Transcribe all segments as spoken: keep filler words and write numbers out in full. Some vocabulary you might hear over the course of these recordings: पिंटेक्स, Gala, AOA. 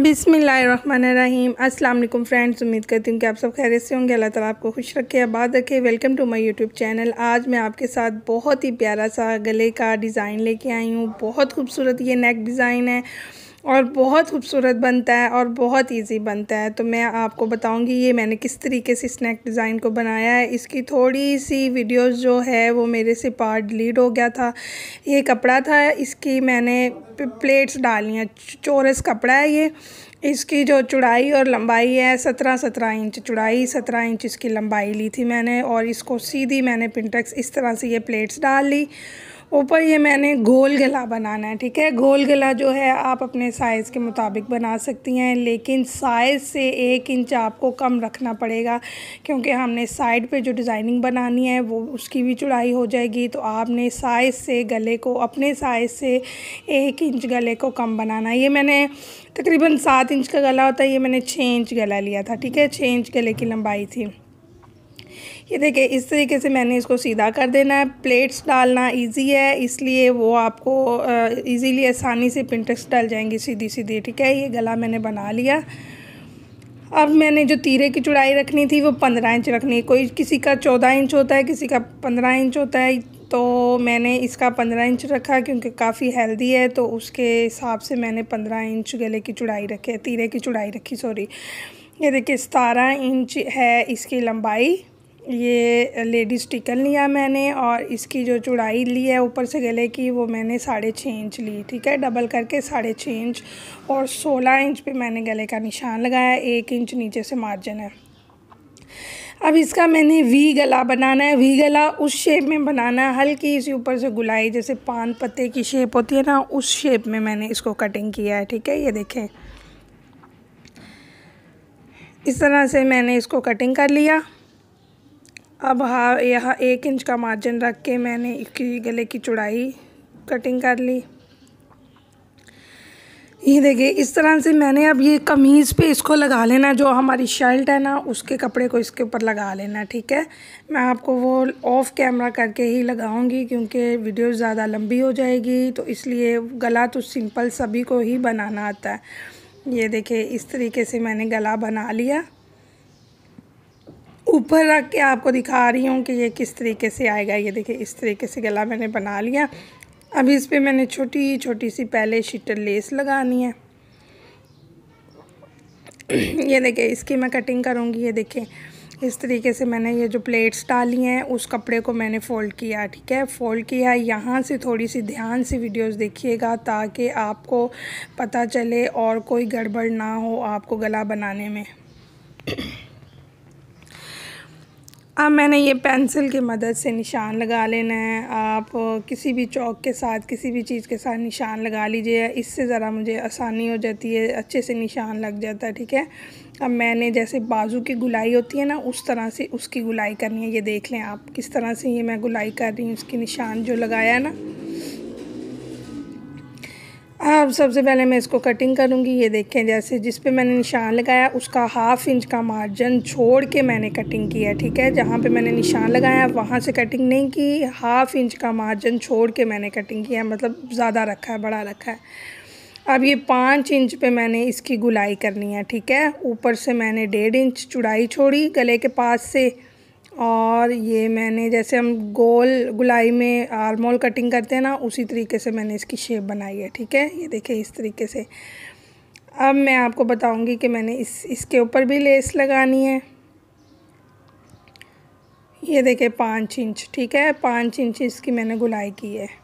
बिस्मिल्लाहिर्रहमानिर्रहीम। अस्सलाम वालेकुम फ्रेंड्स, उम्मीद करती हूँ कि आप सब खैरियत से होंगे। अल्लाह ताला आपको खुश रखे, आबाद रखे। Welcome to my YouTube channel. आज मैं आपके साथ बहुत ही प्यारा सा गले का डिज़ाइन लेके आई हूँ। बहुत खूबसूरत ये नेक डिज़ाइन है और बहुत खूबसूरत बनता है और बहुत इजी बनता है। तो मैं आपको बताऊंगी ये मैंने किस तरीके से स्नैक डिज़ाइन को बनाया है। इसकी थोड़ी सी वीडियोस जो है वो मेरे से पार्ट डिलीट हो गया था। ये कपड़ा था, इसकी मैंने प्लेट्स डाली हैं। चौरस कपड़ा है ये। इसकी जो चौड़ाई और लंबाई है सत्रह सत्रह इंच चौड़ाई, सत्रह इंच इसकी लंबाई ली थी मैंने। और इसको सीधी मैंने पिंटेक्स इस तरह से ये प्लेट्स डाल ली। ऊपर ये मैंने गोल गला बनाना है, ठीक है। गोल गला जो है आप अपने साइज़ के मुताबिक बना सकती हैं, लेकिन साइज़ से एक इंच आपको कम रखना पड़ेगा, क्योंकि हमने साइड पे जो डिज़ाइनिंग बनानी है वो उसकी भी चौड़ाई हो जाएगी। तो आपने साइज़ से गले को, अपने साइज़ से एक इंच गले को कम बनाना है। ये मैंने तकरीबन सात इंच का गला होता है, ये मैंने छः इंच गला लिया था, ठीक है। छः इंच गले की लंबाई थी। ये देखिए, इस तरीके से मैंने इसको सीधा कर देना है। प्लेट्स डालना इजी है, इसलिए वो आपको इजीली आसानी से पिंटेक्स डाल जाएंगी सीधी सीधी, ठीक है। ये गला मैंने बना लिया। अब मैंने जो तीरे की चौड़ाई रखनी थी वो पंद्रह इंच रखनी है। कोई किसी का चौदह इंच होता है, किसी का पंद्रह इंच होता है। तो मैंने इसका पंद्रह इंच रखा क्योंकि काफ़ी हेल्दी है, तो उसके हिसाब से मैंने पंद्रह इंच गले की चौड़ाई रखी, तीरे की चौड़ाई रखी, सॉरी। ये देखिए सतारह इंच है इसकी लंबाई। ये लेडीज़ टिकन लिया मैंने और इसकी जो चौड़ाई ली है ऊपर से गले की वो मैंने साढ़े छः इंच ली, ठीक है। डबल करके साढ़े छः इंच और सोलह इंच पे मैंने गले का निशान लगाया। एक इंच नीचे से मार्जिन है। अब इसका मैंने वी गला बनाना है। वी गला उस शेप में बनाना है, हल्की इसी ऊपर से गुलाई, जैसे पान पत्ते की शेप होती है ना, उस शेप में मैंने इसको कटिंग किया है, ठीक है। ये देखें, इस तरह से मैंने इसको कटिंग कर लिया। अब हाँ, यहाँ एक इंच का मार्जिन रख के मैंने इसकी गले की चौड़ाई कटिंग कर ली। ये देखिए, इस तरह से मैंने अब ये कमीज़ पे इसको लगा लेना, जो हमारी शर्ट है ना उसके कपड़े को इसके ऊपर लगा लेना, ठीक है। मैं आपको वो ऑफ कैमरा करके ही लगाऊंगी क्योंकि वीडियो ज़्यादा लंबी हो जाएगी, तो इसलिए। गला तो सिंपल सभी को ही बनाना आता है। ये देखिए, इस तरीके से मैंने गला बना लिया। ऊपर रख के आपको दिखा रही हूँ कि ये किस तरीके से आएगा। ये देखिए, इस तरीके से गला मैंने बना लिया। अब इस पे मैंने छोटी छोटी सी पहले शिटर लेस लगानी है। ये देखिए, इसकी मैं कटिंग करूँगी। ये देखिए, इस तरीके से मैंने ये जो प्लेट्स डाली हैं उस कपड़े को मैंने फ़ोल्ड किया, ठीक है। फ़ोल्ड किया। यहाँ से थोड़ी सी ध्यान से वीडियोस देखिएगा ताकि आपको पता चले और कोई गड़बड़ ना हो आपको गला बनाने में। अब मैंने ये पेंसिल की मदद से निशान लगा लेना है। आप किसी भी चौक के साथ, किसी भी चीज़ के साथ निशान लगा लीजिए, इससे ज़रा मुझे आसानी हो जाती है, अच्छे से निशान लग जाता है, ठीक है। अब मैंने जैसे बाजू की गुलाई होती है ना उस तरह से उसकी गुलाई करनी है। ये देख लें आप किस तरह से ये मैं गुलाई कर रही हूँ, उसकी निशान जो लगाया है ना। अब सबसे पहले मैं इसको कटिंग करूँगी। ये देखें, जैसे जिस पे मैंने निशान लगाया उसका हाफ़ इंच का मार्जिन छोड़ के मैंने कटिंग की है, ठीक है। जहाँ पे मैंने निशान लगाया वहाँ से कटिंग नहीं की, हाफ़ इंच का मार्जिन छोड़ के मैंने कटिंग किया, मतलब ज़्यादा रखा है, बड़ा रखा है। अब ये पाँच इंच पे मैंने इसकी गुलाई करनी है, ठीक है। ऊपर से मैंने डेढ़ इंच चौड़ाई छोड़ी गले के पास से, और ये मैंने जैसे हम गोल गुलाई में आर्म होल कटिंग करते हैं ना उसी तरीके से मैंने इसकी शेप बनाई है, ठीक है। ये देखिए, इस तरीके से। अब मैं आपको बताऊंगी कि मैंने इस इसके ऊपर भी लेस लगानी है। ये देखिए पाँच इंच, ठीक है, पाँच इंच इसकी मैंने गुलाई की है।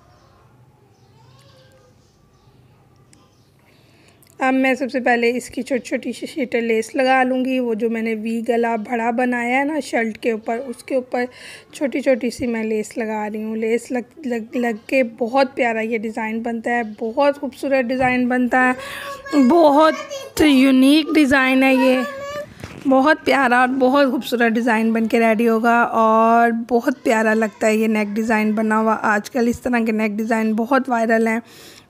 अब मैं सबसे पहले इसकी छोटी छोटी शीटर लेस लगा लूँगी। वो जो मैंने वी गला बड़ा बनाया है ना शर्ट के ऊपर, उसके ऊपर छोटी छोटी सी मैं लेस लगा रही हूँ। लेस लग लग लग के बहुत प्यारा ये डिज़ाइन बनता है, बहुत खूबसूरत डिज़ाइन बनता है, बहुत यूनिक डिज़ाइन है ये, बहुत प्यारा और बहुत खूबसूरत डिज़ाइन बन के रेडी होगा और बहुत प्यारा लगता है ये नेक डिज़ाइन बना हुआ। आजकल इस तरह के नेक डिज़ाइन बहुत वायरल हैं,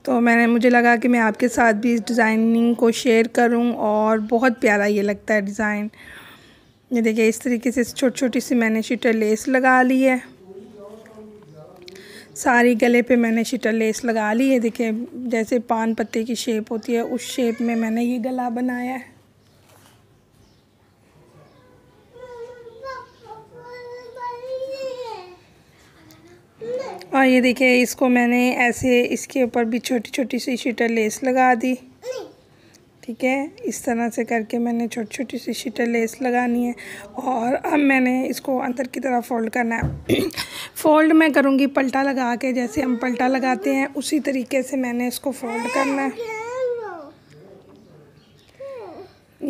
तो मैंने मुझे लगा कि मैं आपके साथ भी इस डिज़ाइनिंग को शेयर करूं और बहुत प्यारा ये लगता है डिज़ाइन। ये देखिए, इस तरीके से छोटी छोटी सी मैंने शीटर लेस लगा ली है। सारी गले पे मैंने शिटर लेस लगा ली है। देखिए जैसे पान पत्ते की शेप होती है उस शेप में मैंने ये गला बनाया है। और ये देखिए इसको मैंने ऐसे इसके ऊपर भी छोटी छोटी सी शिटर लेस लगा दी। ठीक है, इस तरह से करके मैंने छोटी छोटी सी शिटर लेस लगानी है। और अब मैंने इसको अंदर की तरफ फ़ोल्ड करना है। फ़ोल्ड मैं करूँगी पलटा लगा के, जैसे हम पलटा लगाते हैं उसी तरीके से मैंने इसको फ़ोल्ड करना है।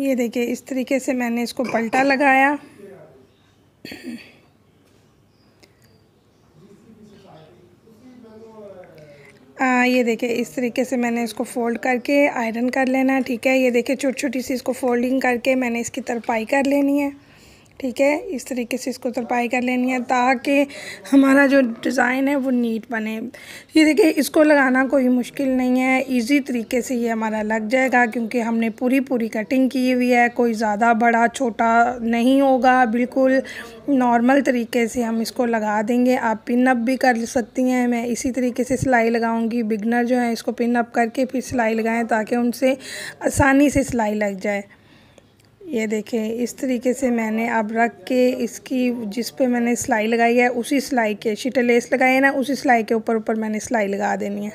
ये देखिए इस तरीके से मैंने इसको पलटा लगाया। आ, ये देखिए इस तरीके से मैंने इसको फ़ोल्ड करके आयरन कर लेना है। ठीक है, ये देखिए छोटी छोटी सी इसको फोल्डिंग करके मैंने इसकी तरपाई कर लेनी है। ठीक है, इस तरीके से इसको तरपाई कर लेनी है ताकि हमारा जो डिज़ाइन है वो नीट बने। ये देखिए इसको लगाना कोई मुश्किल नहीं है, इजी तरीके से ये हमारा लग जाएगा क्योंकि हमने पूरी पूरी कटिंग की हुई है। कोई ज़्यादा बड़ा छोटा नहीं होगा, बिल्कुल नॉर्मल तरीके से हम इसको लगा देंगे। आप पिन अप भी कर सकती हैं। मैं इसी तरीके से सिलाई लगाऊंगी। बिगनर जो है इसको पिन अप करके फिर सिलाई लगाएं ताकि उनसे आसानी से सिलाई लग जाए। ये देखें इस तरीके से मैंने अब रख के इसकी जिस पे मैंने सिलाई लगाई है उसी सिलाई के शिटर लेस लगाई है ना, उसी सिलाई के ऊपर ऊपर मैंने सिलाई लगा देनी है।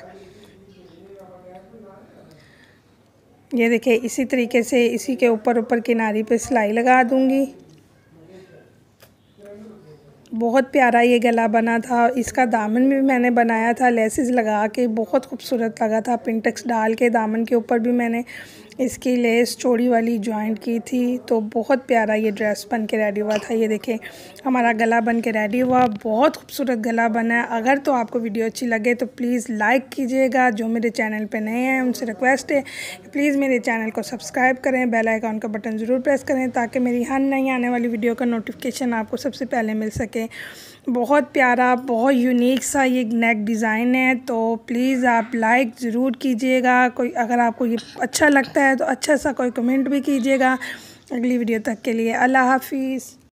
ये देखें इसी तरीके से इसी के ऊपर ऊपर किनारी पे सिलाई लगा दूंगी। बहुत प्यारा ये गला बना था। इसका दामन भी मैंने बनाया था लेसेस लगा के, बहुत खूबसूरत लगा था। पिंटेक्स डाल के दामन के ऊपर भी मैंने इसकी लेस चौड़ी वाली जॉइंट की थी, तो बहुत प्यारा ये ड्रेस बन के रेडी हुआ था। ये देखें हमारा गला बन के रेडी हुआ, बहुत खूबसूरत गला बना है। अगर तो आपको वीडियो अच्छी लगे तो प्लीज़ लाइक कीजिएगा। जो मेरे चैनल पे नए हैं उनसे रिक्वेस्ट है प्लीज़ मेरे चैनल को सब्सक्राइब करें, बेल आइकॉन का बटन ज़रूर प्रेस करें ताकि मेरी हर नई आने वाली वीडियो का नोटिफिकेशन आपको सबसे पहले मिल सके। बहुत प्यारा, बहुत यूनिक सा ये नेक डिज़ाइन है, तो प्लीज़ आप लाइक ज़रूर कीजिएगा। कोई अगर आपको ये अच्छा लगता है तो अच्छा सा कोई कमेंट भी कीजिएगा। अगली वीडियो तक के लिए अल्लाह हाफिज़।